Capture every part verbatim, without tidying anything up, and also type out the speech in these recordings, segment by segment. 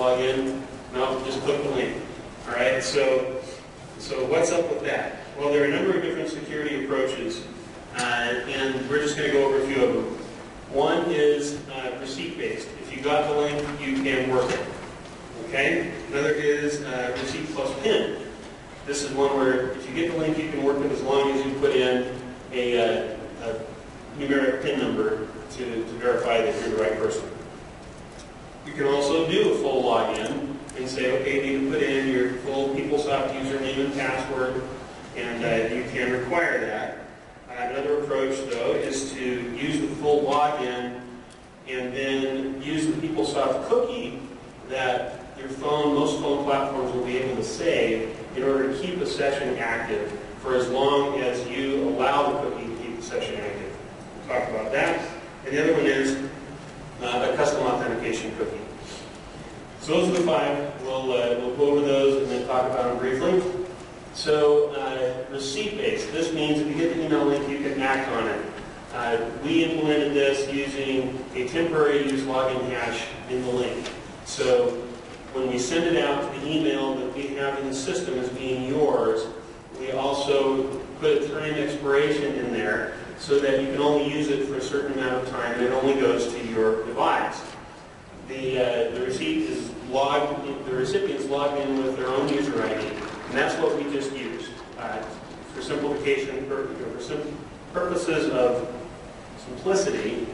log in? No, just click the link. All right, so, so what's up with that? Well, there are a number of different security approaches, uh, and we're just going to go over a few of them. One is uh, receipt-based. If you got the link, you can work it. Okay? Another is uh, receipt plus PIN. This is one where if you get the link, you can work it as long as you put in a, uh, a numeric PIN number to, to verify that you're the right person. You can also do a full login and say, okay, you need to put in your full PeopleSoft username and password, and uh, you can require that. Uh, another approach, though, is to use the full login and then use the PeopleSoft cookie that your phone, most phone platforms will be able to save in order to keep a session active for as long as you allow the cookie to keep the session active. We'll talk about that. And the other one is uh, a custom authentication cookie. So those are the five. We'll, uh, we'll go over those and then talk about them briefly. So uh, receipt-based, this means if you get the email link, you can act on it. Uh, we implemented this using a temporary use login hash in the link. So when we send it out to the email that we have in the system as being yours, we also put a time expiration in there so that you can only use it for a certain amount of time and it only goes to your device. The, uh, the, receipt is logged, the recipient is logged in with their own user I D. And that's what we just used uh, for simplification, for, for sim purposes of simplicity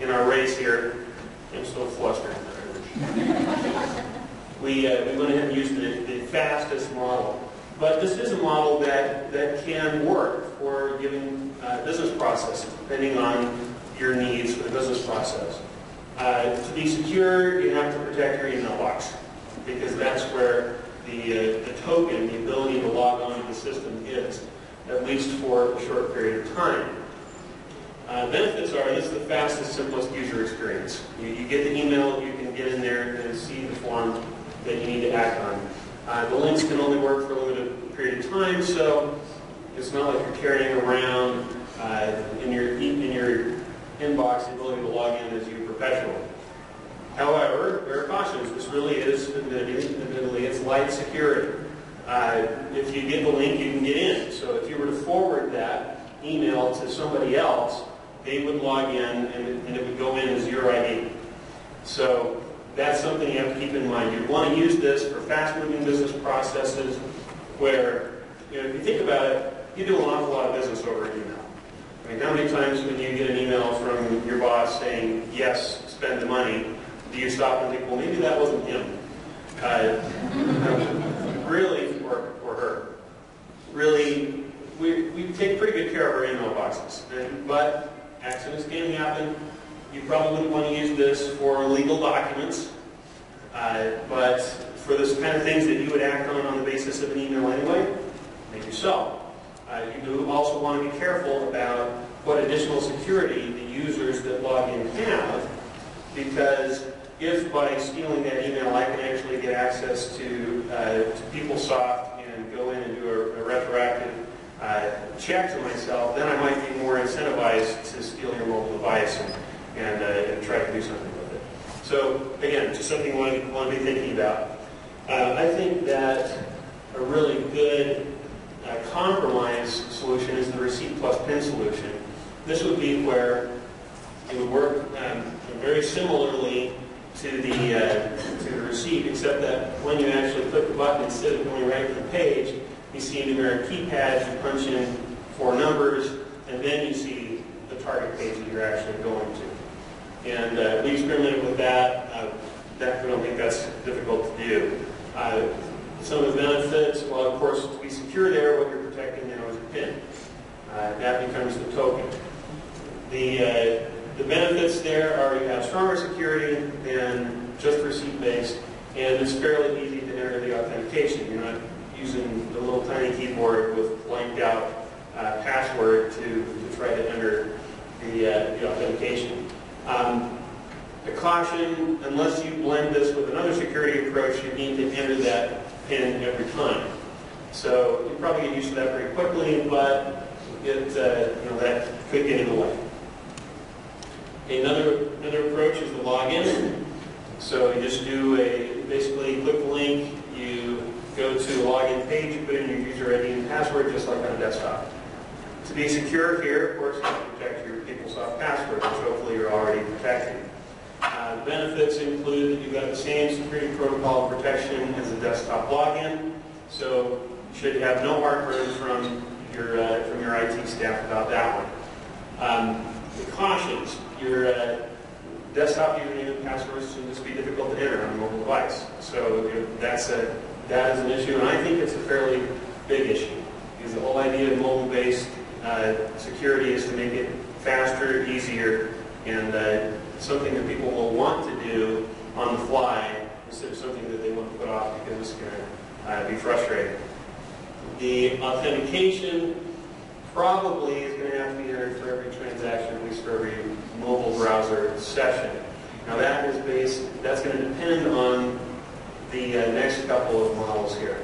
in our race here. I'm so flustered. we, uh, we went ahead and used the, the fastest model. But this is a model that, that can work for giving uh, business processes, depending on your needs for the business process. Uh, to be secure, you have to protect your email box, because that's where The, uh, the token, the ability to log on to the system is, at least for a short period of time. Uh, benefits are, this is the fastest, simplest user experience. You, you get the email, you can get in there and see the form that you need to act on. Uh, the links can only work for a limited period of time, so it's not like you're carrying around uh, in, your, in your inbox the ability to log in as your professional. However, there are cautions. This really is, admittedly, it's light security. Uh, if you get the link, you can get in. So if you were to forward that email to somebody else, they would log in and it, and it would go in as your I D. So that's something you have to keep in mind. You want to use this for fast-moving business processes where, you know, if you think about it, you do an awful lot of business over email. I mean, how many times when you get an email from your boss saying, yes, spend the money, do you stop and think, well, maybe that wasn't him? Uh, really, or, or her. Really, we, we take pretty good care of our email boxes. And, but accidents can happen. You probably want to use this for legal documents. Uh, but for those kind of things that you would act on on the basis of an email anyway, maybe so. Uh, you do also want to be careful about what additional security the users that log in have, because if by stealing that email I can actually get access to, uh, to PeopleSoft and go in and do a, a retroactive uh, check to myself, then I might be more incentivized to steal your mobile device and, and, uh, and try to do something with it. So again, just something you want to, want to be thinking about. Uh, I think that a really good uh, compromise solution is the receipt plus PIN solution. This would be where it would work um, very similarly to the, uh, to the receipt, except that when you actually click the button, instead of going right to the page, you see a numeric keypad, you punch in four numbers, and then you see the target page that you're actually going to. And uh, we experimented with that. Uh, that. I don't think that's difficult to do. Uh, some of the benefits, well, of course, to be secure there, what you're protecting now is your PIN. Uh, that becomes the token. The, uh, the benefits there are you have stronger security than just receipt-based, and it's fairly easy to enter the authentication. You're not using the little tiny keyboard with blanked out uh, password to, to try to enter the, uh, the authentication. Um, the caution, unless you blend this with another security approach, you need to enter that PIN every time. So you probably get used to that very quickly, but it, uh, you know, that could get in the way. Another, another approach is the login. So you just do a, basically click the link, you go to the login page, you put in your user I D and password just like on a desktop. To be secure here, of course, you have to protect your PeopleSoft password, which hopefully you're already protecting. Uh, the benefits include that you've got the same security protocol protection as a desktop login, so you should have no heartburn from your, uh, from your I T staff about that one. Um, the cautions, your uh, desktop username and passwords can just be difficult to enter on a mobile device. So you know, that's a, that is an issue, and I think it's a fairly big issue, because the whole idea of mobile-based uh, security is to make it faster, easier, and uh, something that people will want to do on the fly instead of something that they want to put off because it's going to uh, be frustrating. The authentication probably is going to have to be entered for every transaction, at least for every mobile browser session. Now that is based, that's going to depend on the uh, next couple of models here.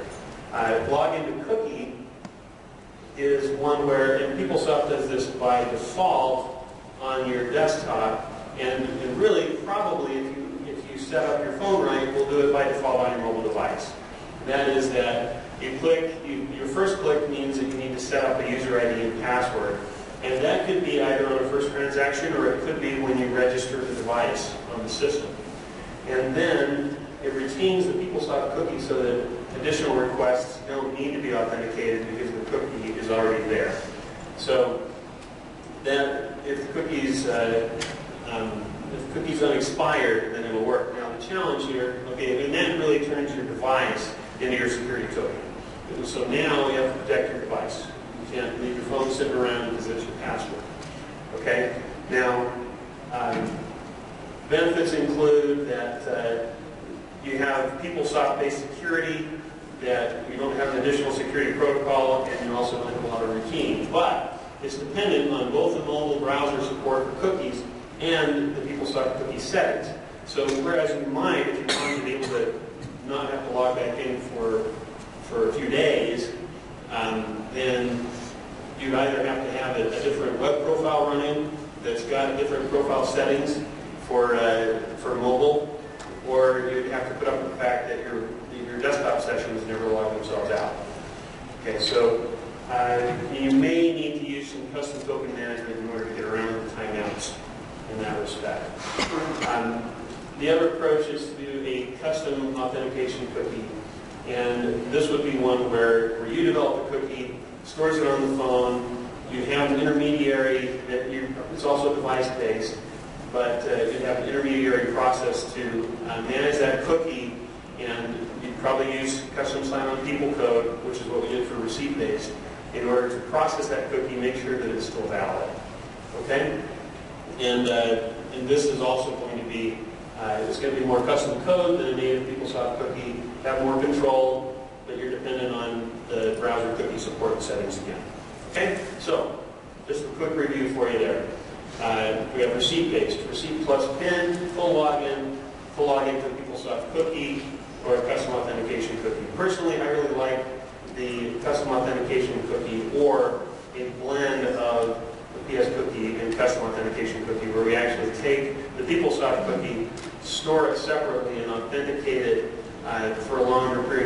Uh, login to cookie is one where, and PeopleSoft does this by default on your desktop, and, and really probably if you, if you set up your phone right, we'll do it by default on your mobile device. And that is that you click, you, your first click means that you need to set up a user I D and password. And that could be either on a first transaction or it could be when you register the device on the system. And then it retains the PeopleSoft cookie so that additional requests don't need to be authenticated because the cookie is already there. So that if the cookie's, uh, um, if the cookie's unexpired, then it'll work. Now the challenge here, okay, and that really turns your device into your security token. So now you have to protect your device. You can't leave your phone sitting around because it's your password. Okay? Now, um, benefits include that uh, you have PeopleSoft-based security, that you don't have an additional security protocol, and you also don't have a lot of routine. But it's dependent on both the mobile browser support for cookies and the PeopleSoft cookie settings. So whereas you might, if you wanted to be able to not have to log back in for for a few days, um, then you either have to have a, a different web profile running that's got different profile settings for uh, for mobile, or you'd have to put up with the fact that your your desktop sessions never log themselves out. Okay, so uh, you may need to use some custom token management in order to get around the timeouts in that respect. Um, the other approach is to do a custom authentication cookie. And this would be one where, where you develop the cookie, stores it on the phone, you have an intermediary that you, it's also device-based, but uh, you have an intermediary process to uh, manage that cookie, and you'd probably use custom sign-on people code, which is what we did for receipt-based, in order to process that cookie, make sure that it's still valid. Okay? And, uh, and this is also going to be, uh, it's going to be more custom code than a native PeopleSoft cookie. Have more control, but you're dependent on the browser cookie support settings again. Okay, so just a quick review for you there. Uh, we have receipt-based, receipt plus PIN, full login, full login to PeopleSoft cookie, or a custom authentication cookie. Personally, I really like the custom authentication cookie or a blend of the P S cookie and custom authentication cookie, where we actually take the PeopleSoft cookie, store it separately, and authenticate it Uh, for a longer period.